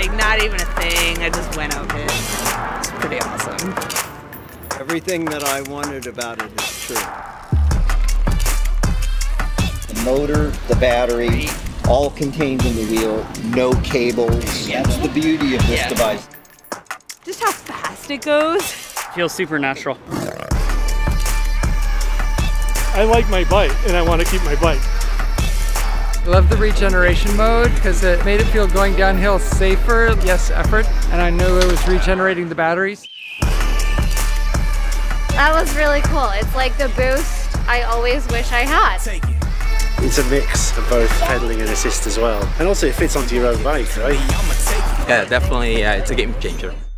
Like, not even a thing. I just went over it. It's pretty awesome. Everything that I wanted about it is true. The motor, the battery, all contained in the wheel, no cables. Yeah. That's the beauty of this device. Just how fast it goes. Feels super natural. I like my bike and I want to keep my bike. I love the regeneration mode because it made it feel going downhill safer, less effort, and I knew it was regenerating the batteries. That was really cool. It's like the boost I always wish I had. It's a mix of both pedaling and assist as well. And also it fits onto your own bike, right? Yeah, definitely. It's a game changer.